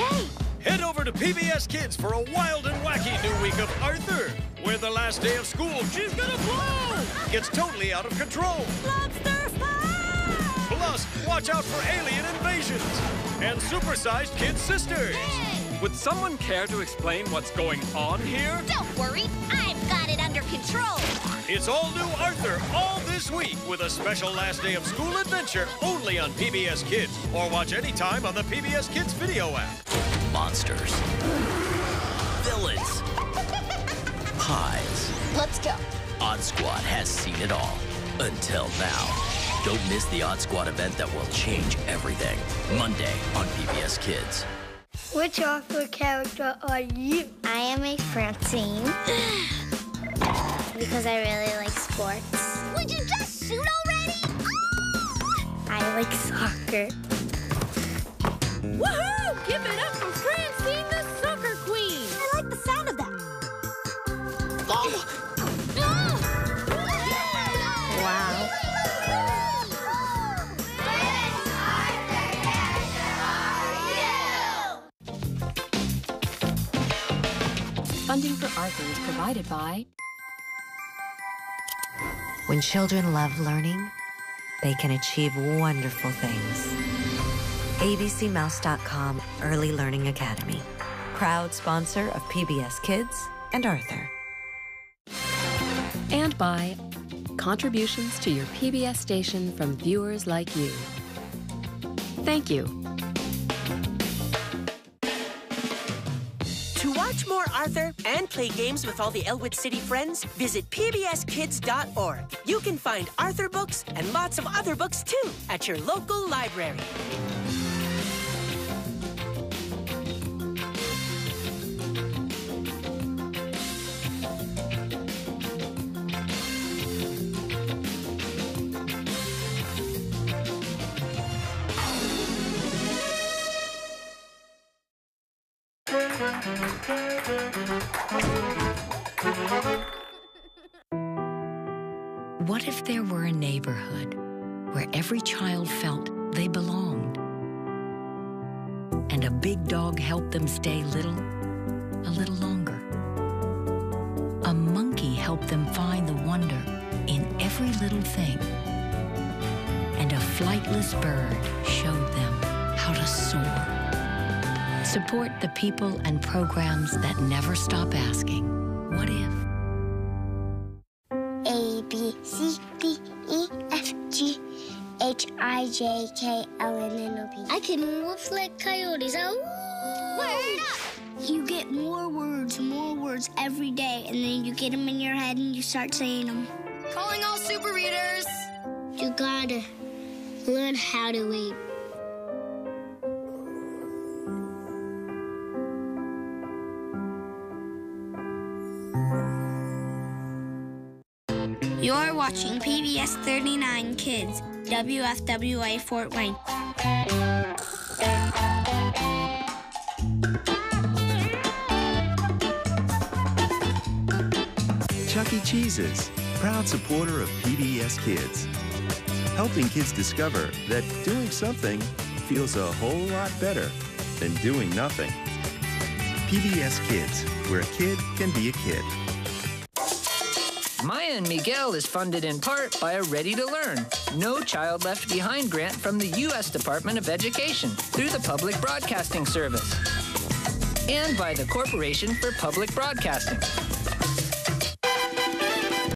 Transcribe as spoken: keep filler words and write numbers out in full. Hey! Head over to P B S Kids for a wild and wacky new week of Arthur, where the last day of school, she's gonna blow, gets totally out of control. Lobster fun! Plus, watch out for alien invasions and supersized kid sisters. Hey! Would someone care to explain what's going on here? Don't worry, I've got it under control. It's all new Arthur all this week with a special last day of school adventure only on P B S Kids, or watch anytime on the P B S Kids video app. Monsters. Villains. Pies. Let's go. Odd Squad has seen it all. Until now. Don't miss the Odd Squad event that will change everything. Monday on P B S Kids. Which author character are you? I am a Francine. Because I really like sports. Would you just shoot already? I like soccer. Woohoo! Give it up for Francine the Soccer Queen! I like the sound of that. Wow. Funding for Arthur is provided by... When children love learning, they can achieve wonderful things. A B C mouse dot com Early Learning Academy. Proud sponsor of P B S Kids and Arthur. And by contributions to your P B S station from viewers like you. Thank you. To watch more Arthur and play games with all the Elwood City friends, visit P B S kids dot org. You can find Arthur books and lots of other books, too, at your local library. What if there were a neighborhood where every child felt they belonged? And a big dog helped them stay little, a little longer. A monkey helped them find the wonder in every little thing. And a flightless bird showed them how to soar. Support the people and programs that never stop asking, what if? A, B, C, D, E, F, G, H, I, J, K, L, N, N, O, P. I can woof like coyotes. Oh, word up! You get more words, more words every day, and then you get them in your head and you start saying them. Calling all super readers! You gotta learn how to read. You're watching P B S thirty-nine Kids, W F W A Fort Wayne. Chuck E. Cheese's, proud supporter of P B S Kids. Helping kids discover that doing something feels a whole lot better than doing nothing. P B S Kids, where a kid can be a kid. Maya and Miguel is funded in part by a Ready to Learn, No Child Left Behind grant from the U S Department of Education through the Public Broadcasting Service and by the Corporation for Public Broadcasting.